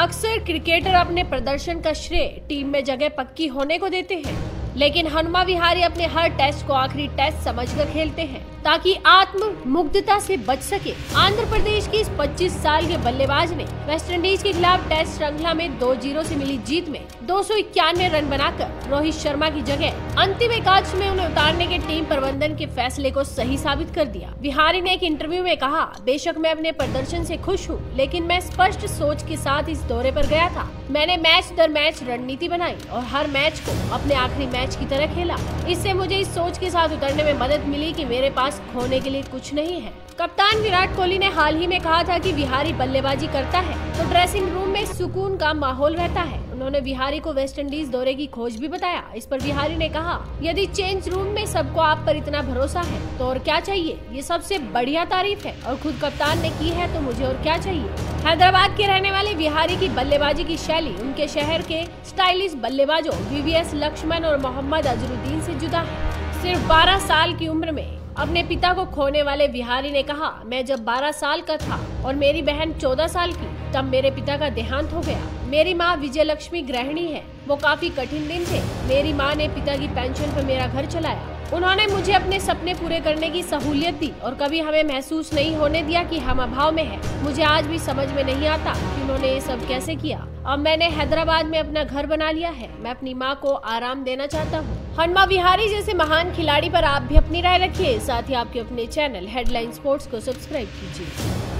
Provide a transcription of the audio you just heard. अक्सर क्रिकेटर अपने प्रदर्शन का श्रेय टीम में जगह पक्की होने को देते हैं, लेकिन हनुमा विहारी अपने हर टेस्ट को आखिरी टेस्ट समझकर खेलते हैं ताकि आत्म मुग्धता से बच सके। आंध्र प्रदेश की इस 25 साल के बल्लेबाज ने वेस्टइंडीज के खिलाफ टेस्ट श्रृंखला में 2-0 से मिली जीत में 291 रन बनाकर रोहित शर्मा की जगह अंतिम एकादश में उन्हें उतारने के टीम प्रबंधन के फैसले को सही साबित कर दिया। विहारी ने एक इंटरव्यू में कहा, बेशक मैं अपने प्रदर्शन से खुश हूँ, लेकिन मैं स्पष्ट सोच के साथ इस दौरे पर गया था। मैंने मैच दर मैच रणनीति बनाई और हर मैच को अपने आखिरी मैच की तरह खेला। इससे मुझे इस सोच के साथ उतरने में मदद मिली कि मेरे पास खोने के लिए कुछ नहीं है। कप्तान विराट कोहली ने हाल ही में कहा था कि विहारी बल्लेबाजी करता है तो ड्रेसिंग रूम में सुकून का माहौल रहता है। उन्होंने विहारी को वेस्टइंडीज दौरे की खोज भी बताया। इस पर विहारी ने कहा, यदि चेंज रूम में सबको आप पर इतना भरोसा है तो और क्या चाहिए, ये सबसे बढ़िया तारीफ है और खुद कप्तान ने की है तो मुझे और क्या चाहिए। हैदराबाद के रहने वाले विहारी की बल्लेबाजी की शैली उनके शहर के स्टाइलिश बल्लेबाजों VVS लक्ष्मण और मोहम्मद अजहरुद्दीन से जुदा है। सिर्फ 12 साल की उम्र में अपने पिता को खोने वाले विहारी ने कहा, मैं जब 12 साल का था और मेरी बहन 14 साल की तब मेरे पिता का देहांत हो गया। मेरी माँ विजयलक्ष्मी गृहिणी है, वो काफी कठिन दिन थे। मेरी माँ ने पिता की पेंशन पर मेरा घर चलाया। उन्होंने मुझे अपने सपने पूरे करने की सहूलियत दी और कभी हमें महसूस नहीं होने दिया कि हम अभाव में हैं। मुझे आज भी समझ में नहीं आता कि उन्होंने ये सब कैसे किया। अब मैंने हैदराबाद में अपना घर बना लिया है। मैं अपनी माँ को आराम देना चाहता हूँ। हनुमा विहारी जैसे महान खिलाड़ी पर आप भी अपनी राय रखिए। साथ ही आपके अपने चैनल हेडलाइन स्पोर्ट्स को सब्सक्राइब कीजिए।